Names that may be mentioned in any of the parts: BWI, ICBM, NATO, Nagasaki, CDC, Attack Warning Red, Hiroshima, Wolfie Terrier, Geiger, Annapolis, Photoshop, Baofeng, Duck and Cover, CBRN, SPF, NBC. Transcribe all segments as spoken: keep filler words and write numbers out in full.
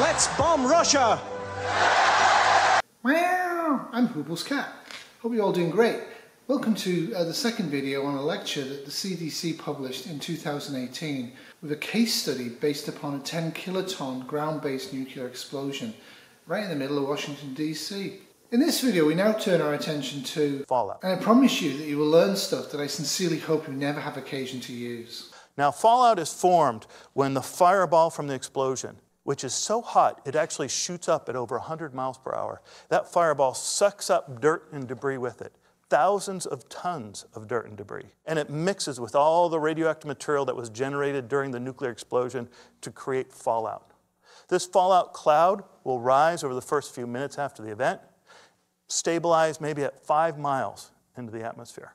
Let's bomb Russia! Meow! I'm Hooble's cat. Hope you're all doing great. Welcome to uh, the second video on a lecture that the C D C published in two thousand eighteen with a case study based upon a ten kiloton ground-based nuclear explosion right in the middle of Washington D C. In this video we now turn our attention to fallout, and I promise you that you will learn stuff that I sincerely hope you never have occasion to use. Now fallout is formed when the fireball from the explosion, which is so hot it actually shoots up at over one hundred miles per hour. That fireball sucks up dirt and debris with it. Thousands of tons of dirt and debris, and it mixes with all the radioactive material that was generated during the nuclear explosion to create fallout. This fallout cloud will rise over the first few minutes after the event, stabilize maybe at five miles into the atmosphere.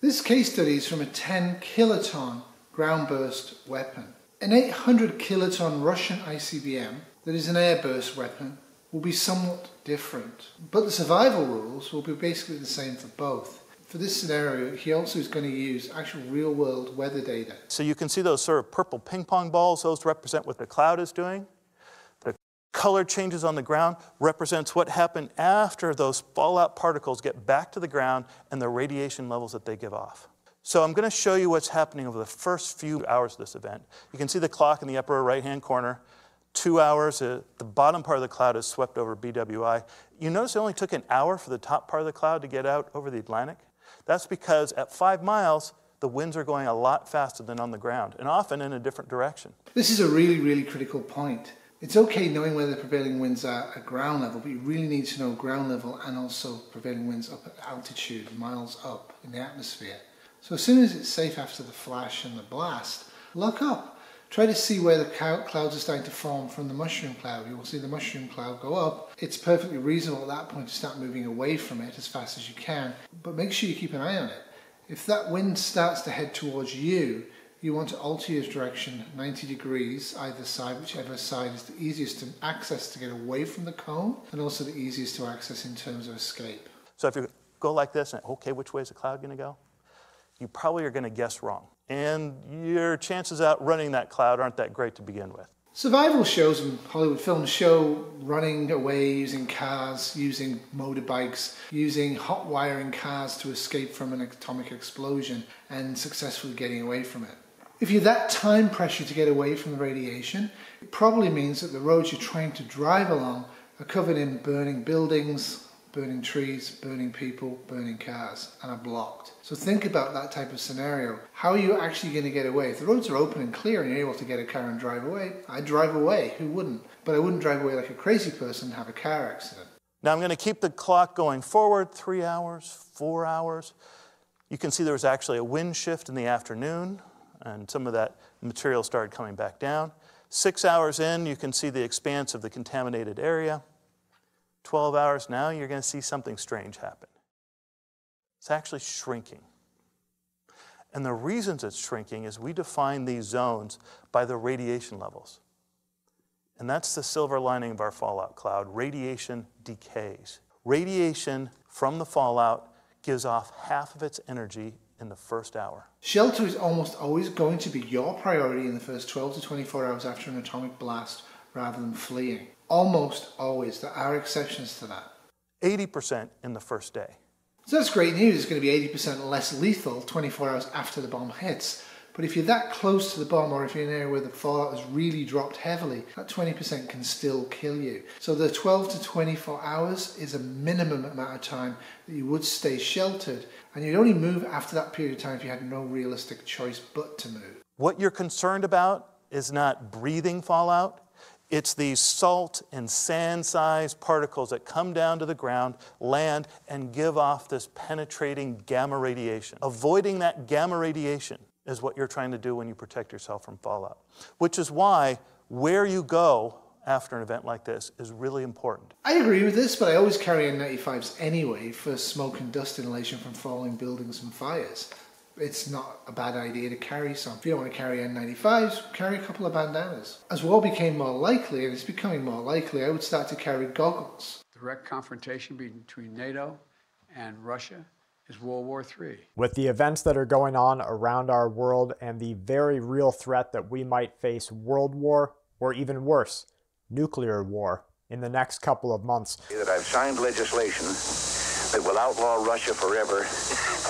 This case study is from a ten kiloton ground burst weapon. An eight hundred kiloton Russian I C B M that is an air burst weapon will be somewhat different, but the survival rules will be basically the same for both. For this scenario, he also is going to use actual real-world weather data. So you can see those sort of purple ping-pong balls. Those represent what the cloud is doing. The color changes on the ground represents what happened after those fallout particles get back to the ground and the radiation levels that they give off. So I'm going to show you what's happening over the first few hours of this event. You can see the clock in the upper right-hand corner. Two hours, uh, the bottom part of the cloud is swept over B W I. You notice it only took an hour for the top part of the cloud to get out over the Atlantic. That's because at five miles, the winds are going a lot faster than on the ground, and often in a different direction. This is a really, really critical point. It's okay knowing where the prevailing winds are at ground level, but you really need to know ground level and also prevailing winds up at altitude, miles up in the atmosphere. So as soon as it's safe after the flash and the blast, look up. Try to see where the clouds are starting to form from the mushroom cloud. You will see the mushroom cloud go up. It's perfectly reasonable at that point to start moving away from it as fast as you can, but make sure you keep an eye on it. If that wind starts to head towards you, you want to alter your direction ninety degrees either side, whichever side is the easiest to access to get away from the cone, and also the easiest to access in terms of escape. So if you go like this, and okay, which way is the cloud going to go? You probably are going to guess wrong, and your chances out running that cloud aren't that great to begin with. Survival shows and Hollywood films show running away using cars, using motorbikes, using hot wiring cars to escape from an atomic explosion and successfully getting away from it. If you're that time pressured to get away from the radiation, it probably means that the roads you're trying to drive along are covered in burning buildings, burning trees, burning people, burning cars, and are blocked. So think about that type of scenario. How are you actually going to get away? If the roads are open and clear and you're able to get a car and drive away, I'd drive away. Who wouldn't? But I wouldn't drive away like a crazy person and have a car accident. Now I'm going to keep the clock going forward, three hours, four hours. You can see there was actually a wind shift in the afternoon, and some of that material started coming back down. Six hours in, you can see the expanse of the contaminated area. twelve hours now, you're going to see something strange happen. It's actually shrinking. And the reasons it's shrinking is we define these zones by the radiation levels. And that's the silver lining of our fallout cloud. Radiation decays. Radiation from the fallout gives off half of its energy in the first hour. Shelter is almost always going to be your priority in the first twelve to twenty-four hours after an atomic blast rather than fleeing. Almost always. There are exceptions to that. eighty percent in the first day. So that's great news. It's going to be eighty percent less lethal twenty-four hours after the bomb hits. But if you're that close to the bomb, or if you're in an area where the fallout has really dropped heavily, that twenty percent can still kill you. So the twelve to twenty-four hours is a minimum amount of time that you would stay sheltered, and you'd only move after that period of time if you had no realistic choice but to move. What you're concerned about is not breathing fallout. It's these salt and sand-sized particles that come down to the ground, land, and give off this penetrating gamma radiation. Avoiding that gamma radiation is what you're trying to do when you protect yourself from fallout, which is why where you go after an event like this is really important. I agree with this, but I always carry N ninety-fives anyway for smoke and dust inhalation from falling buildings and fires. It's not a bad idea to carry some. If you don't want to carry N ninety-fives, carry a couple of bandanas. As war became more likely, and it's becoming more likely, I would start to carry goggles. Direct confrontation between NATO and Russia is World War Three. With the events that are going on around our world and the very real threat that we might face world war, or even worse, nuclear war in the next couple of months. That I've signed legislation that will outlaw Russia forever.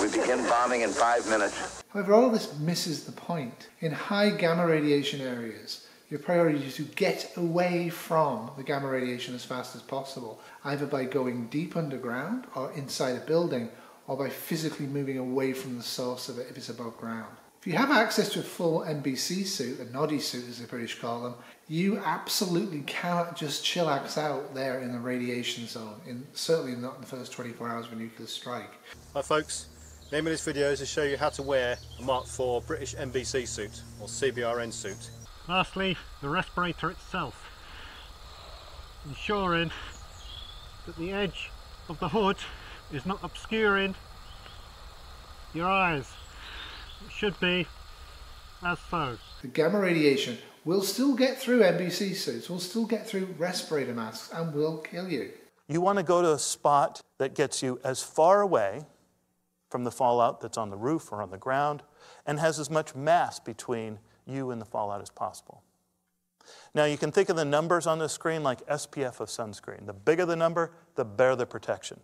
We begin bombing in five minutes. However, all of this misses the point. In high gamma radiation areas, your priority is to get away from the gamma radiation as fast as possible, either by going deep underground or inside a building, or by physically moving away from the source of it if it's above ground. If you have access to a full N B C suit, a noddy suit as the British call them, you absolutely cannot just chillax out there in the radiation zone, in, certainly not in the first twenty-four hours of a nuclear strike. Hi folks, the aim of this video is to show you how to wear a Mark four British N B C suit, or C B R N suit. Lastly, the respirator itself, ensuring that the edge of the hood is not obscuring your eyes. It should be as so. The gamma radiation will still get through N B C suits, will still get through respirator masks, and will kill you. You want to go to a spot that gets you as far away from the fallout that's on the roof or on the ground, and has as much mass between you and the fallout as possible. Now you can think of the numbers on the screen like S P F of sunscreen. The bigger the number, the better the protection.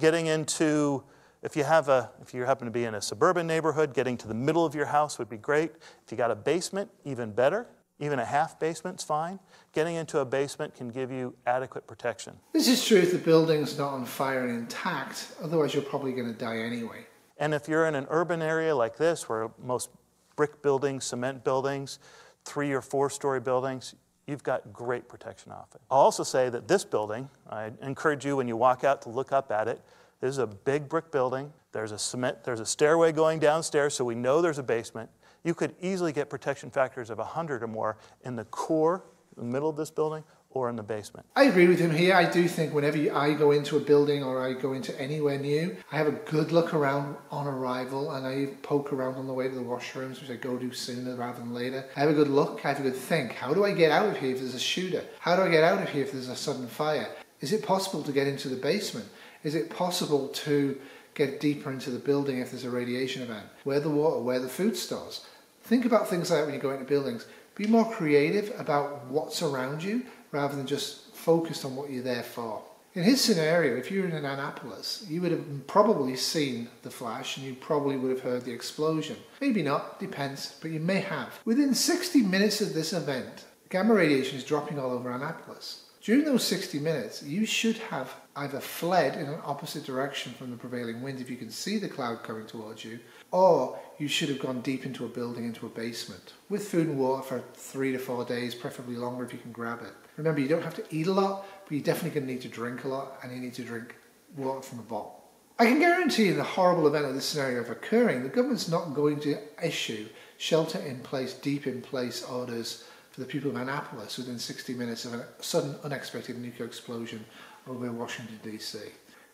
Getting into, if you have a, if you happen to be in a suburban neighborhood, getting to the middle of your house would be great. If you got a basement, even better. Even a half basement's fine. Getting into a basement can give you adequate protection. This is true if the building's not on fire and intact, otherwise you're probably gonna die anyway. And if you're in an urban area like this, where most brick buildings, cement buildings, three or four story buildings, you've got great protection off it. I'll also say that this building, I encourage you when you walk out to look up at it, this is a big brick building. There's a cement, there's a stairway going downstairs, so we know there's a basement. You could easily get protection factors of one hundred or more in the core, in the middle of this building, or in the basement. I agree with him here. I do think whenever I go into a building or I go into anywhere new, I have a good look around on arrival, and I poke around on the way to the washrooms, which I go do sooner rather than later. I have a good look, I have a good think. How do I get out of here if there's a shooter? How do I get out of here if there's a sudden fire? Is it possible to get into the basement? Is it possible to get deeper into the building if there's a radiation event? Where the water, where the food stores? Think about things like that when you go into buildings. Be more creative about what's around you, rather than just focused on what you're there for. In his scenario, if you were in Annapolis, you would have probably seen the flash and you probably would have heard the explosion. Maybe not, depends, but you may have. Within sixty minutes of this event, gamma radiation is dropping all over Annapolis. During those sixty minutes, you should have either fled in an opposite direction from the prevailing wind if you can see the cloud coming towards you, or you should have gone deep into a building, into a basement, with food and water for three to four days, preferably longer if you can grab it. Remember, you don't have to eat a lot, but you're definitely going to need to drink a lot, and you need to drink water from a bottle. I can guarantee in the horrible event of this scenario of occurring, the government's not going to issue shelter-in-place, deep-in-place orders for the people of Annapolis within sixty minutes of a sudden, unexpected nuclear explosion over in Washington, D C.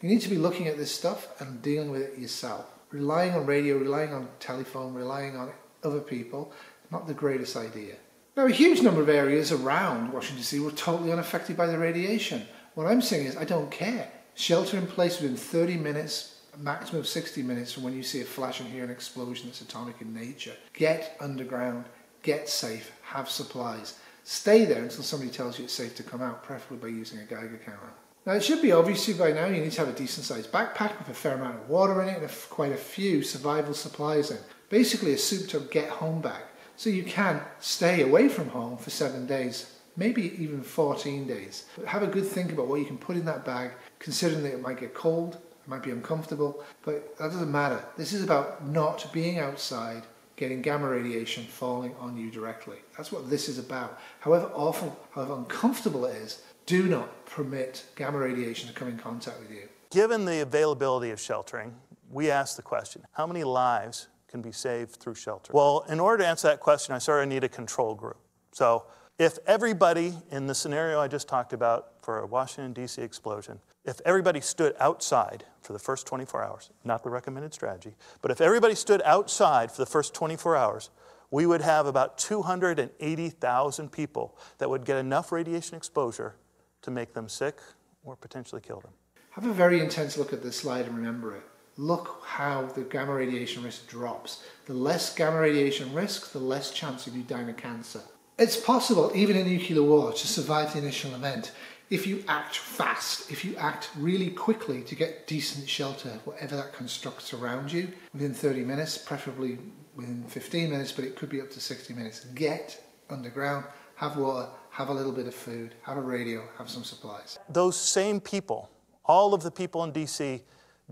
You need to be looking at this stuff and dealing with it yourself. Relying on radio, relying on telephone, relying on other people, not the greatest idea. Now, a huge number of areas around Washington, D C were totally unaffected by the radiation. What I'm saying is, I don't care. Shelter in place within thirty minutes, a maximum of sixty minutes from when you see a flash and hear an explosion that's atomic in nature. Get underground, get safe, have supplies. Stay there until somebody tells you it's safe to come out, preferably by using a Geiger counter. Now, it should be obvious to you by now you need to have a decent sized backpack with a fair amount of water in it and a quite a few survival supplies in. Basically a soup to get home bag. So you can stay away from home for seven days, maybe even fourteen days. But have a good think about what you can put in that bag, considering that it might get cold, it might be uncomfortable, but that doesn't matter. This is about not being outside, getting gamma radiation falling on you directly. That's what this is about. However awful, however uncomfortable it is, do not permit gamma radiation to come in contact with you. Given the availability of sheltering, we asked the question, how many lives can be saved through shelter? Well, in order to answer that question, I sort of need a control group. So if everybody in the scenario I just talked about for a Washington, D C explosion, if everybody stood outside for the first twenty-four hours, not the recommended strategy, but if everybody stood outside for the first twenty-four hours, we would have about two hundred eighty thousand people that would get enough radiation exposure to make them sick or potentially kill them. Have a very intense look at this slide and remember it. Look how the gamma radiation risk drops. The less gamma radiation risk, the less chance of you dying of cancer. It's possible, even in nuclear war, to survive the initial event if you act fast, if you act really quickly to get decent shelter, whatever that constructs around you, within thirty minutes, preferably within fifteen minutes, but it could be up to sixty minutes. Get underground, have water, have a little bit of food, have a radio, have some supplies. Those same people, all of the people in D C,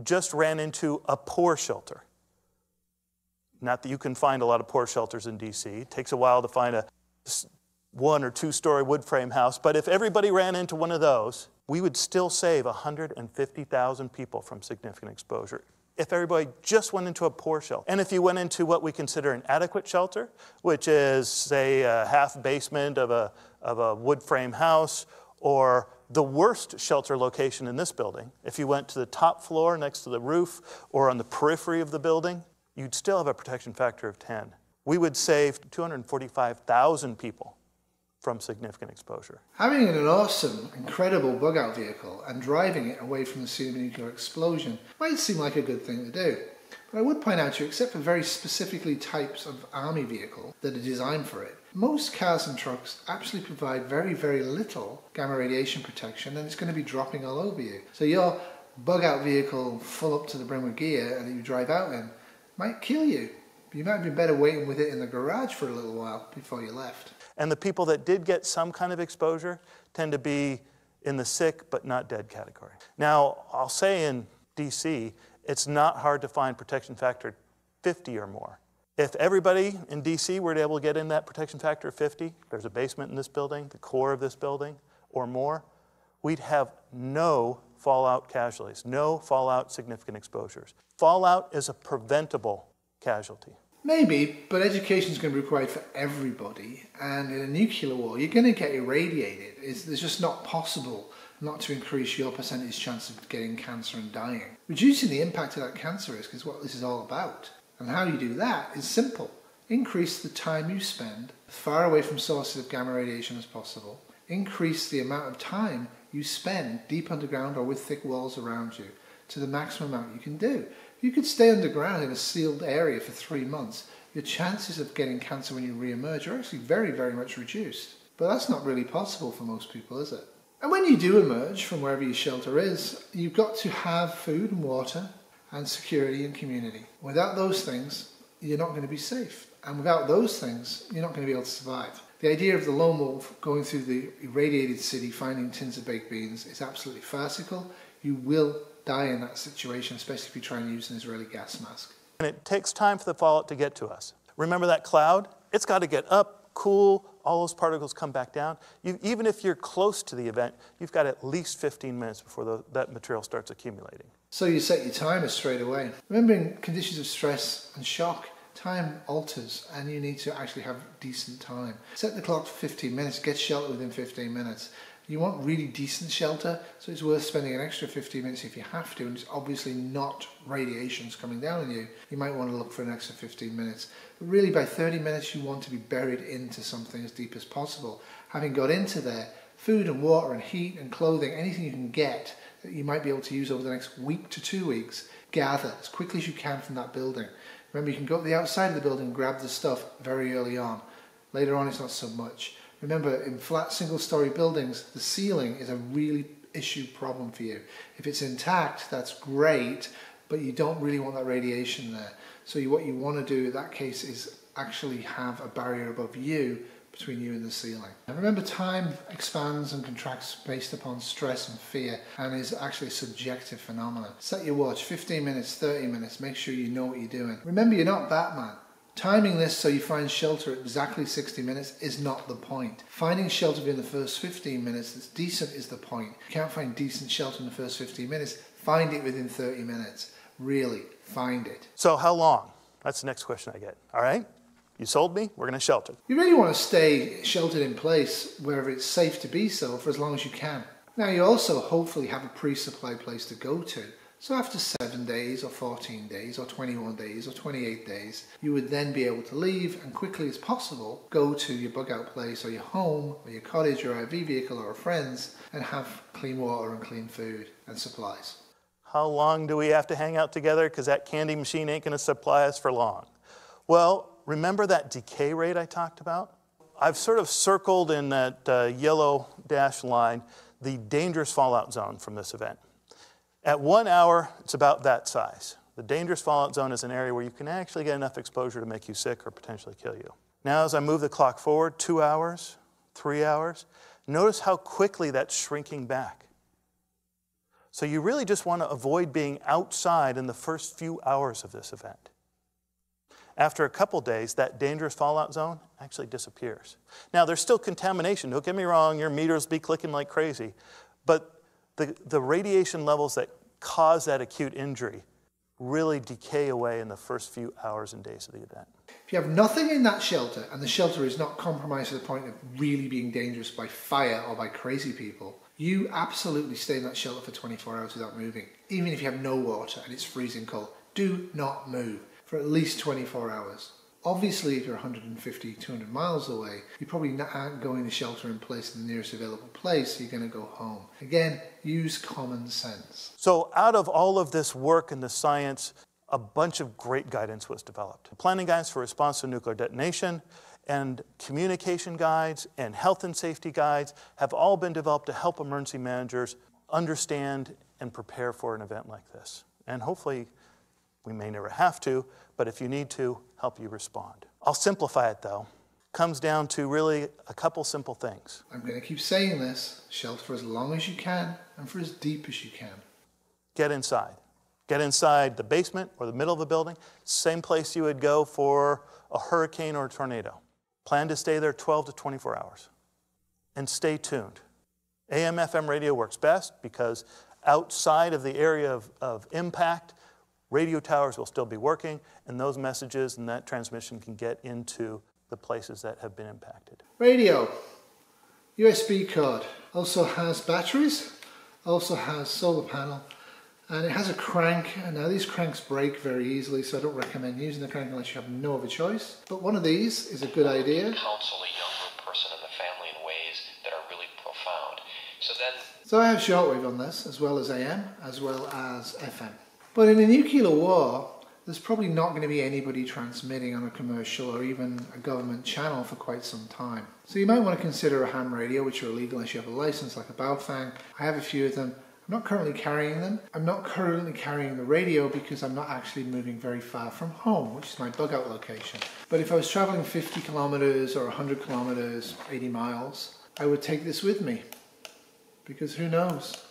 just ran into a poor shelter. Not that you can find a lot of poor shelters in D C. It takes a while to find a one or two story wood frame house, but if everybody ran into one of those, we would still save one hundred fifty thousand people from significant exposure. If everybody just went into a poor shelter, and if you went into what we consider an adequate shelter, which is, say, a half basement of a, of a wood frame house, or the worst shelter location in this building, if you went to the top floor next to the roof or on the periphery of the building, you'd still have a protection factor of ten. We would save two hundred forty-five thousand people from significant exposure. Having an awesome, incredible bug-out vehicle and driving it away from the scene of a nuclear explosion might seem like a good thing to do. But I would point out to you, except for very specifically types of army vehicle that are designed for it, most cars and trucks actually provide very, very little gamma radiation protection, and it's going to be dropping all over you. So your bug-out vehicle full up to the brim with gear that you drive out in might kill you. You might be better waiting with it in the garage for a little while before you left. And the people that did get some kind of exposure tend to be in the sick but not dead category. Now, I'll say in D C, it's not hard to find protection factor fifty or more. If everybody in D C were able to get in that protection factor fifty, there's a basement in this building, the core of this building, or more, we'd have no fallout casualties, no fallout significant exposures. Fallout is a preventable casualty. Maybe, but education is going to be required for everybody, and in a nuclear war, you're going to get irradiated. It's, it's just not possible not to increase your percentage chance of getting cancer and dying. Reducing the impact of that cancer risk is what this is all about, and how you do that is simple. Increase the time you spend as far away from sources of gamma radiation as possible. Increase the amount of time you spend deep underground or with thick walls around you to the maximum amount you can do. You could stay underground in a sealed area for three months. Your chances of getting cancer when you re-emerge are actually very, very much reduced. But that's not really possible for most people, is it? And when you do emerge from wherever your shelter is, you've got to have food and water and security and community. Without those things, you're not going to be safe. And without those things, you're not going to be able to survive. The idea of the lone wolf going through the irradiated city finding tins of baked beans is absolutely farcical. You will die in that situation, especially if you try and use an Israeli gas mask. And it takes time for the fallout to get to us. Remember that cloud? It's got to get up, cool, all those particles come back down. You, even if you're close to the event, you've got at least fifteen minutes before the, that material starts accumulating. So you set your timer straight away. Remembering conditions of stress and shock, time alters, and you need to actually have decent time. Set the clock for fifteen minutes, get shelter within fifteen minutes. You want really decent shelter, so it's worth spending an extra fifteen minutes if you have to, and it's obviously not radiations coming down on you. You might want to look for an extra fifteen minutes. But really, by thirty minutes, you want to be buried into something as deep as possible. Having got into there, food and water and heat and clothing, anything you can get that you might be able to use over the next week to two weeks, gather as quickly as you can from that building. Remember, you can go to the outside of the building and grab the stuff very early on. Later on, it's not so much. Remember, in flat single-story buildings, the ceiling is a really issue problem for you. If it's intact, that's great, but you don't really want that radiation there. So you, what you want to do in that case is actually have a barrier above you, between you and the ceiling. And remember, time expands and contracts based upon stress and fear, and is actually a subjective phenomenon. Set your watch, fifteen minutes, thirty minutes, make sure you know what you're doing. Remember, you're not Batman. Timing this so you find shelter at exactly sixty minutes is not the point. Finding shelter within the first fifteen minutes that's decent is the point. You can't find decent shelter in the first fifteen minutes, find it within thirty minutes. Really, find it. So how long? That's the next question I get, all right? You sold me, we're gonna shelter. You really wanna stay sheltered in place wherever it's safe to be so for as long as you can. Now you also hopefully have a pre-supply place to go to. So after seven days or fourteen days or twenty-one days or twenty-eight days, you would then be able to leave and quickly as possible go to your bug out place or your home or your cottage or I V vehicle or a friend's and have clean water and clean food and supplies. How long do we have to hang out together? Because that candy machine ain't going to supply us for long. Well, remember that decay rate I talked about? I've sort of circled in that uh, yellow dashed line the dangerous fallout zone from this event. At one hour, it's about that size. The dangerous fallout zone is an area where you can actually get enough exposure to make you sick or potentially kill you. Now, as I move the clock forward, two hours, three hours, notice how quickly that's shrinking back. So you really just want to avoid being outside in the first few hours of this event. After a couple days, that dangerous fallout zone actually disappears. Now, there's still contamination. Don't get me wrong, your meters be clicking like crazy. But the, the radiation levels that cause that acute injury really decay away in the first few hours and days of the event. If you have nothing in that shelter, and the shelter is not compromised to the point of really being dangerous by fire or by crazy people, you absolutely stay in that shelter for twenty-four hours without moving. Even if you have no water and it's freezing cold, do not move for at least twenty-four hours. Obviously, if you're one hundred fifty, two hundred miles away, you probably aren't going to shelter in place in the nearest available place, so you're gonna go home. Again, use common sense. So out of all of this work and the science, a bunch of great guidance was developed. Planning guidance for response to nuclear detonation, and communication guides and health and safety guides have all been developed to help emergency managers understand and prepare for an event like this. And hopefully, we may never have to, but if you need to, help you respond. I'll simplify it though. Comes down to really a couple simple things. I'm gonna keep saying this, shelter for as long as you can and for as deep as you can. Get inside. Get inside the basement or the middle of the building, same place you would go for a hurricane or a tornado. Plan to stay there twelve to twenty-four hours. And stay tuned. A M F M radio works best because outside of the area of, of impact, radio towers will still be working, and those messages and that transmission can get into the places that have been impacted. Radio, U S B cord, also has batteries, also has solar panel, and it has a crank. And now these cranks break very easily, so I don't recommend using the crank unless you have no other choice. But one of these is a good idea. Counsel a younger person in the family in ways that are really profound. So then, so I have shortwave on this, as well as A M, as well as F M. But in a nuclear war, there's probably not going to be anybody transmitting on a commercial or even a government channel for quite some time. So you might want to consider a ham radio, which are illegal unless you have a license, like a Baofeng. I have a few of them. I'm not currently carrying them. I'm not currently carrying the radio because I'm not actually moving very far from home, which is my bug out location. But if I was traveling fifty kilometers or one hundred kilometers, eighty miles, I would take this with me because who knows?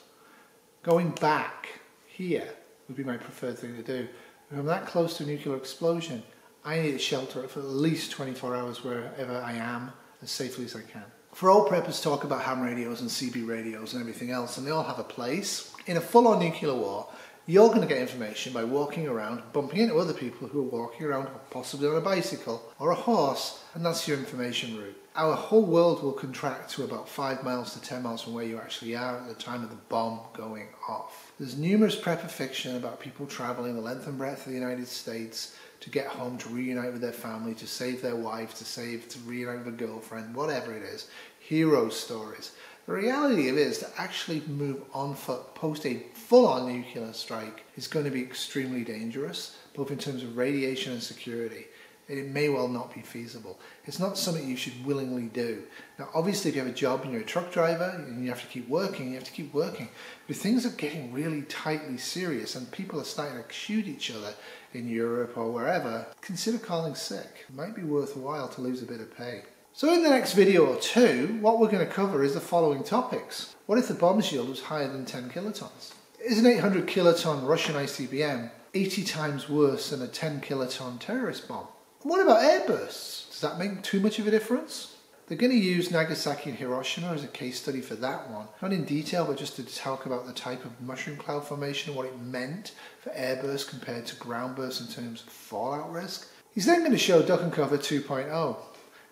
Going back here would be my preferred thing to do. If I'm that close to a nuclear explosion, I need to shelter for at least twenty-four hours wherever I am, as safely as I can. For all preppers talk about ham radios and C B radios and everything else, and they all have a place. In a full-on nuclear war, you're going to get information by walking around, bumping into other people who are walking around, possibly on a bicycle or a horse, and that's your information route. Our whole world will contract to about five miles to ten miles from where you actually are at the time of the bomb going off. There's numerous prepper fiction about people traveling the length and breadth of the United States to get home, to reunite with their family, to save their wife, to save, to reunite with a girlfriend, whatever it is. Hero stories. The reality of it is to actually move on foot post a full-on nuclear strike is going to be extremely dangerous, both in terms of radiation and security. It may well not be feasible. It's not something you should willingly do. Now, obviously, if you have a job and you're a truck driver and you have to keep working, you have to keep working. But things are getting really tightly serious and people are starting to shoot each other in Europe or wherever, consider calling sick. It might be worthwhile to lose a bit of pay. So in the next video or two, what we're going to cover is the following topics. What if the bomb's yield was higher than ten kilotons? Is an eight hundred kiloton Russian I C B M eighty times worse than a ten kiloton terrorist bomb? What about airbursts? Does that make too much of a difference? They're going to use Nagasaki and Hiroshima as a case study for that one. Not in detail, but just to talk about the type of mushroom cloud formation and what it meant for airbursts compared to ground bursts in terms of fallout risk. He's then going to show Duck and Cover two point oh.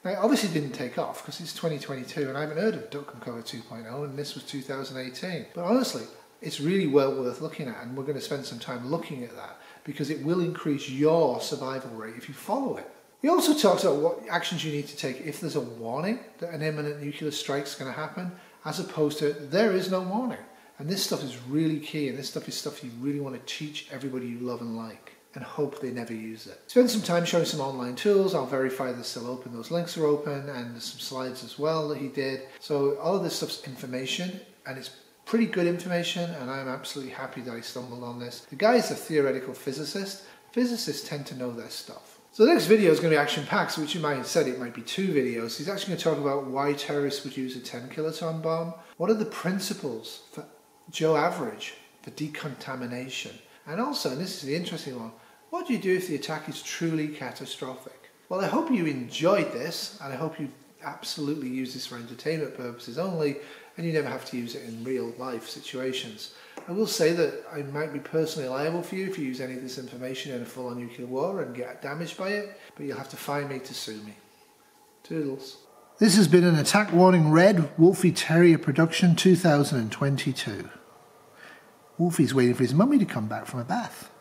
Now, it obviously didn't take off because it's twenty twenty-two and I haven't heard of Duck and Cover two point oh and this was two thousand eighteen. But honestly, it's really well worth looking at and we're going to spend some time looking at that, because it will increase your survival rate if you follow it. He also talks about what actions you need to take if there's a warning that an imminent nuclear strike is going to happen, as opposed to there is no warning. And this stuff is really key, and this stuff is stuff you really want to teach everybody you love and like. and hope they never use it. Spend some time showing some online tools. I'll verify they're still open. Those links are open, and some slides as well that he did. So all of this stuff's information, and it's pretty good information, and I'm absolutely happy that I stumbled on this. The guy is a theoretical physicist. Physicists tend to know their stuff. So the next video is going to be action-packed, which you might have said it might be two videos. He's actually going to talk about why terrorists would use a ten kiloton bomb. What are the principles for Joe Average for decontamination? And also, and this is the interesting one, what do you do if the attack is truly catastrophic? Well, I hope you enjoyed this, and I hope you absolutely use this for entertainment purposes only, and you never have to use it in real life situations. I will say that I might be personally liable for you if you use any of this information in a full-on nuclear war and get damaged by it, but you'll have to find me to sue me. Toodles. This has been an Attack Warning Red Wolfie Terrier production two thousand twenty-two. Wolfie's waiting for his mummy to come back from a bath.